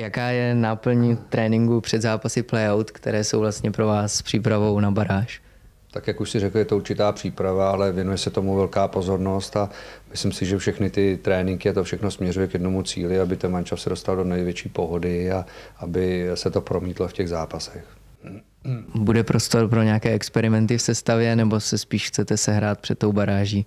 Jaká je náplň tréninku před zápasy playout, které jsou vlastně pro vás přípravou na baráž? Tak jak už si řekl, je to určitá příprava, ale věnuje se tomu velká pozornost a myslím si, že všechny ty tréninky a to všechno směřuje k jednomu cíli, aby ten mančav se dostal do největší pohody a aby se to promítlo v těch zápasech. Bude prostor pro nějaké experimenty v sestavě, nebo se spíš chcete sehrát před tou baráží?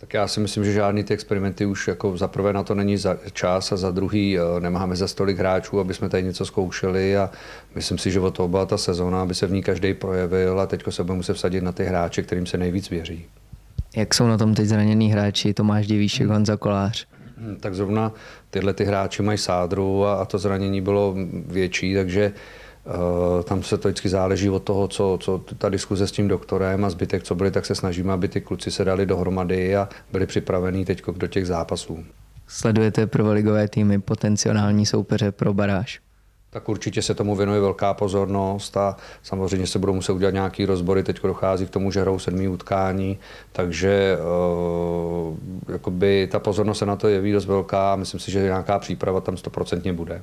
Tak já si myslím, že žádný ty experimenty už jako za prvé na to není čas a za druhý nemáme za tolik hráčů, aby jsme tady něco zkoušeli a myslím si, že od toho byla ta sezóna, aby se v ní každý projevil a teď se budeme muset vsadit na ty hráče, kterým se nejvíc věří. Jak jsou na tom teď zranění hráči Tomáš Divíšek, Honza Kolář? Tak zrovna tyhle ty hráči mají sádru a to zranění bylo větší, takže tam se to vždycky záleží od toho, co ta diskuze s tím doktorem a zbytek, co byli, tak se snažíme, aby ty kluci se dali dohromady a byli připravení teď do těch zápasů. Sledujete prvoligové týmy, potenciální soupeře pro baráž? Tak určitě se tomu věnuje velká pozornost a samozřejmě se budou muset udělat nějaký rozbory. Teď dochází k tomu, že hrajou 7. utkání, takže jakoby ta pozornost se na to jeví dost velká a myslím si, že nějaká příprava tam 100% bude.